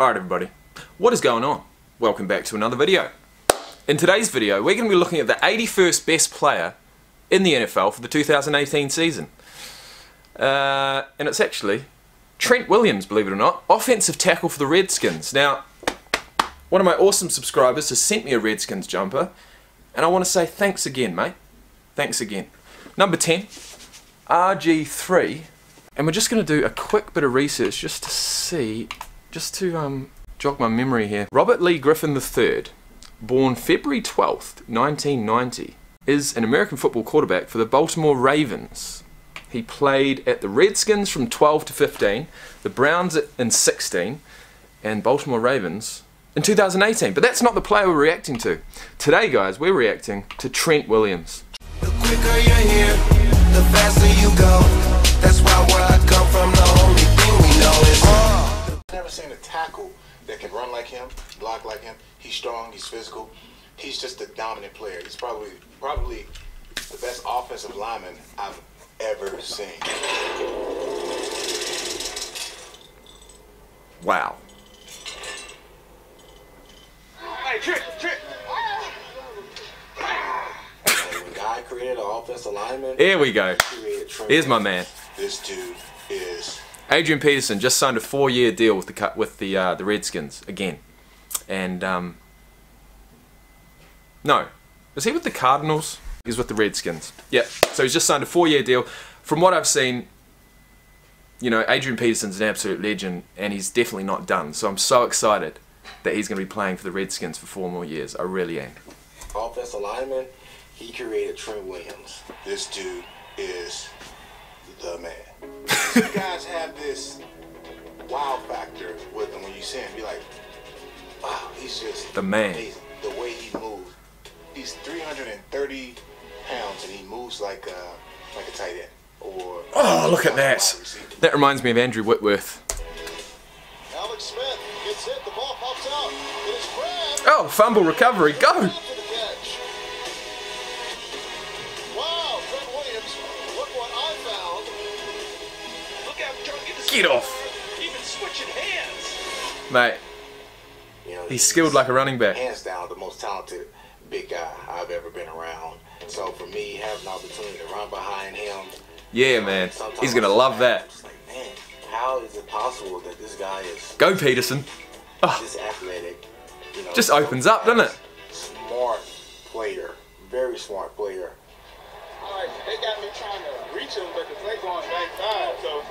Alright everybody, what is going on? Welcome back to another video. In today's video, we're going to be looking at the 81st best player in the NFL for the 2018 season. And it's actually Trent Williams, believe it or not, offensive tackle for the Redskins. Now, one of my awesome subscribers has sent me a Redskins jumper, and I want to say thanks again, mate. Thanks again. Number 10, RG3, and we're just going to do a quick bit of research just to see... just to jog my memory here. Robert Lee Griffin III, born February 12th, 1990, is an American football quarterback for the Baltimore Ravens. He played at the Redskins from 12 to 15, the Browns in 16, and Baltimore Ravens in 2018. But that's not the player we're reacting to. Today, guys, we're reacting to Trent Williams. The quicker you're here, the faster you go. That's why where I come from, the only thing we know is... Never seen a tackle that can run like him, block like him. He's strong, he's physical, he's just a dominant player. He's probably the best offensive lineman I've ever seen. Wow. Hey, Trent! The guy created an offensive lineman. Here we go. Here's my man. This dude is... Adrian Peterson just signed a 4-year deal with the Redskins again, and no, is he with the Cardinals? He's with the Redskins. Yeah, so he's just signed a 4-year deal. From what I've seen, you know, Adrian Peterson's an absolute legend, and he's definitely not done. So I'm so excited that he's going to be playing for the Redskins for 4 more years. I really am. Offensive lineman, he created Trent Williams. This dude is the man. You guys have this wow factor with him when you see him. You're like, wow, he's just the man. Amazing. The way he moves. He's 330 pounds and he moves like a tight end. Or oh, look at that. That reminds me of Andrew Whitworth. Alex Smith gets hit. The ball pops out. It is grabbed. Oh, fumble recovery. Go. Get off! Even switching hands. Mate, you know, he's skilled like a running back. Hands down, the most talented big guy I've ever been around. So for me, having the opportunity to run behind him. Yeah, man. He's going to love that. It's like, man, how is it possible that this guy is... Go, Peterson. Oh. This athletic. You know, just opens up, doesn't it? Smart player. Very smart player. All right, they got me trying to reach him, but the play going back side, so...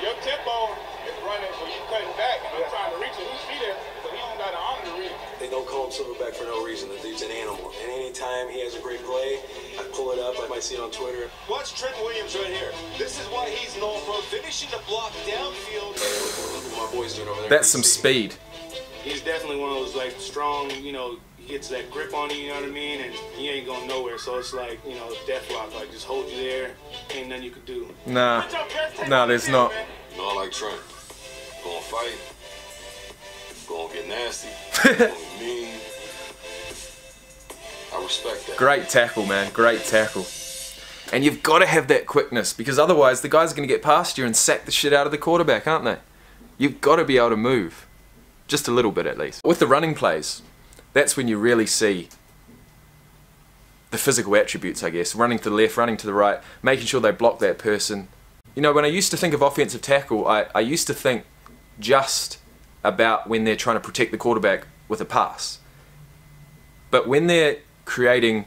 Your tempo is running when you cutting back, and I'm trying to reach it. Who's feet there? So he don't got an arm to reach. They don't call him silverback for no reason. The dude's an animal. And any time he has a great play, I pull it up. I might see it on Twitter. Watch Trent Williams right here. This is why he's known for finishing the block downfield. Look at my boys doing over there. That's some speed. He's definitely one of those like strong, you know. He gets that grip on you, you know what I mean, and he ain't going nowhere. So it's like, you know, death lock, like just hold you there, ain't nothing you can do. Nah, nah, there's not. Not like Trent. Gonna fight. Gonna get nasty. Gonna be mean. I respect that. Great tackle, man. Great tackle. And you've got to have that quickness because otherwise the guys are gonna get past you and sack the shit out of the quarterback, aren't they? You've got to be able to move, just a little bit at least. With the running plays. That's when you really see the physical attributes, I guess. Running to the left, running to the right, making sure they block that person. You know, when I used to think of offensive tackle, I used to think just about when they're trying to protect the quarterback with a pass. But when they're creating,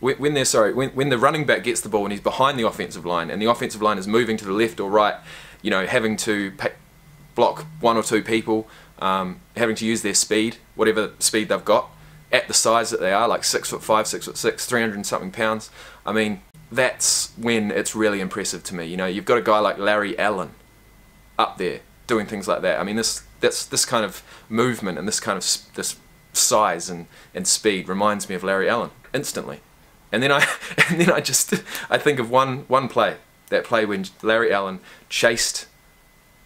when the running back gets the ball and he's behind the offensive line and the offensive line is moving to the left or right, you know, having to block 1 or 2 people, having to use their speed, whatever speed they've got, at the size that they are, like 6'5", 6'6", 300-something pounds. I mean, that's when it's really impressive to me. You know, you've got a guy like Larry Allen up there doing things like that. I mean, this kind of movement and this kind of size and speed reminds me of Larry Allen instantly. And then I think of one play, that play when Larry Allen chased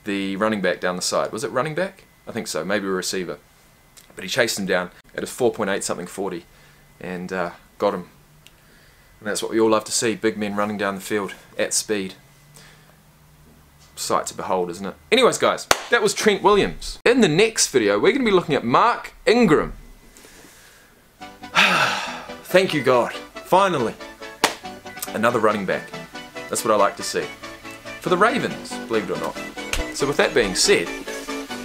the running back down the side. Was it running back? I think so, maybe a receiver. But he chased him down at his 4.8-something 40 and got him. And that's what we all love to see, big men running down the field at speed. sight to behold, isn't it? Anyways, guys, that was Trent Williams. In the next video, we're going to be looking at Mark Ingram. Thank you, God. Finally. Another running back. That's what I like to see. For the Ravens, believe it or not. So with that being said,